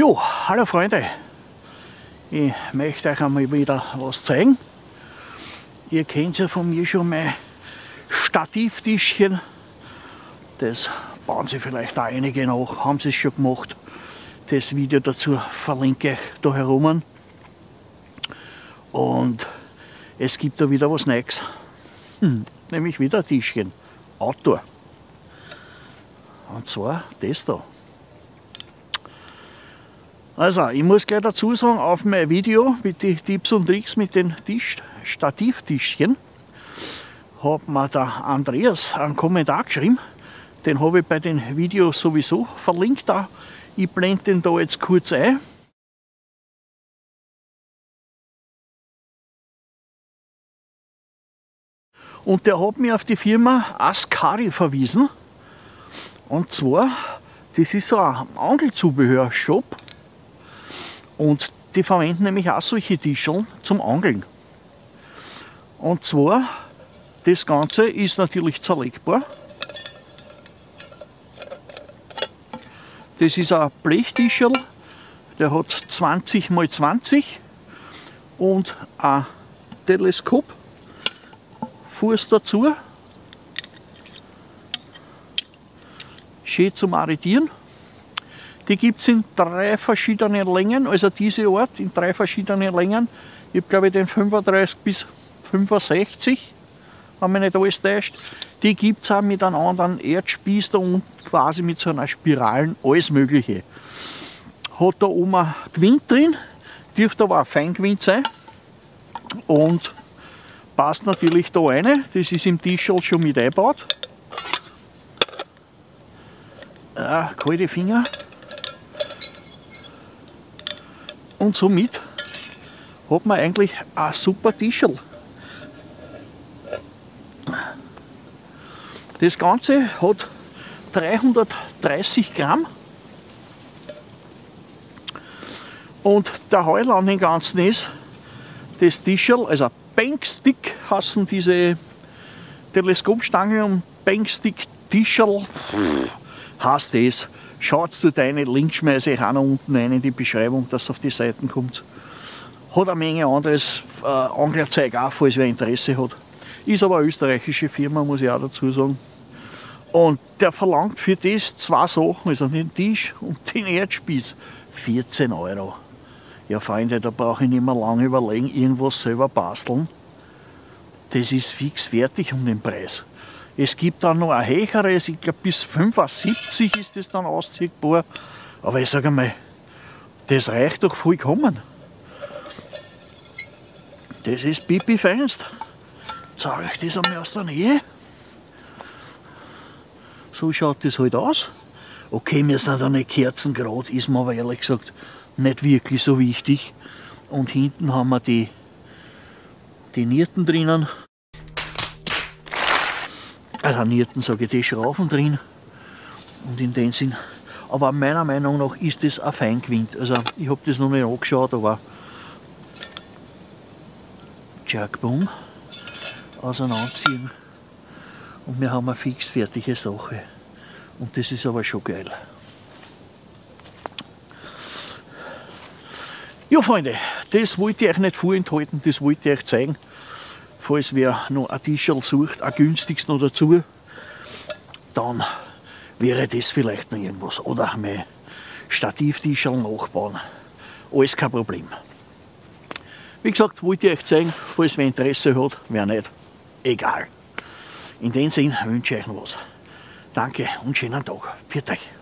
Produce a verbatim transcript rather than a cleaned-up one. Jo, hallo Freunde, ich möchte euch einmal wieder was zeigen. Ihr kennt ja von mir schon mein Stativtischchen, das bauen Sie vielleicht auch einige nach, haben Sie es schon gemacht. Das Video dazu verlinke ich da herum. Und es gibt da wieder was Neues, hm, nämlich wieder ein Tischchen, Outdoor. Und zwar das da. Also, ich muss gleich dazu sagen, auf mein Video mit den Tipps und Tricks mit den Tisch, Stativtischchen hat mir der Andreas einen Kommentar geschrieben. Den habe ich bei den Videos sowieso verlinkt. Da. Ich blende den da jetzt kurz ein. Und der hat mich auf die Firma Askari verwiesen. Und zwar, das ist so ein Angelzubehör-Shop. Und die verwenden nämlich auch solche Tischeln zum Angeln. Und zwar, das Ganze ist natürlich zerlegbar. Das ist ein Blechtischerl, der hat zwanzig mal zwanzig und ein Teleskop, Fuß dazu, schön zum Arretieren. Die gibt es in drei verschiedenen Längen, also diese Art in drei verschiedenen Längen. Ich habe glaube ich den fünfunddreißig bis fünfundsechzig, wenn mich nicht alles täuscht. Die gibt es auch mit einem anderen Erdspieß da unten, quasi mit so einer Spiralen, alles mögliche. Hat da oben ein Gwind drin, dürfte aber ein Feingwind sein und passt natürlich da rein. Das ist im Tischl schon mit eingebaut. Ah, kalte Finger. Und somit hat man eigentlich ein super Tischl. Das Ganze hat dreihundertdreißig Gramm und der Heil an dem Ganzen ist, das Tischl, also Bankstick heißen diese Teleskopstange und Bankstick-Tischl heißt das. Schaut zu deine Link schmeiße ich auch noch unten rein in die Beschreibung, dass ihr auf die Seiten kommt. Hat eine Menge anderes äh, Anglerzeug auch, falls wer Interesse hat. Ist aber eine österreichische Firma, muss ich auch dazu sagen. Und der verlangt für das zwei Sachen, also den Tisch und den Erdspieß, vierzehn Euro. Ja Freunde, da brauche ich nicht mehr lange überlegen, irgendwas selber basteln. Das ist fix fertig um den Preis. Es gibt dann noch ein höheres, ich glaube bis fünfundsiebzig ist das dann ausziehbar. Aber ich sage einmal, das reicht doch vollkommen. Das ist pipi feinst. Ich zeige euch das einmal aus der Nähe. So schaut das halt aus. Okay, mir sind da nicht kerzengrad, ist mir aber ehrlich gesagt nicht wirklich so wichtig. Und hinten haben wir die, die Nierten drinnen. Also Nierten, sage ich, die Schrauben drin. Und in dem Sinn, aber meiner Meinung nach ist das ein Feingwind. Also ich habe das noch nicht angeschaut, aber Jackboom. Auseinanderziehen und wir haben eine fix fertige Sache und das ist aber schon geil. Ja Freunde, das wollte ich euch nicht vorenthalten, das wollte ich euch zeigen. Falls wer noch ein Tischl sucht, ein günstiges noch dazu, dann wäre das vielleicht noch irgendwas. Oder mein Stativtischl nachbauen, alles kein Problem. Wie gesagt, wollte ich euch zeigen, falls wer Interesse hat, wer nicht. Egal. In dem Sinn wünsche ich euch was. Danke und schönen Tag. Für euch.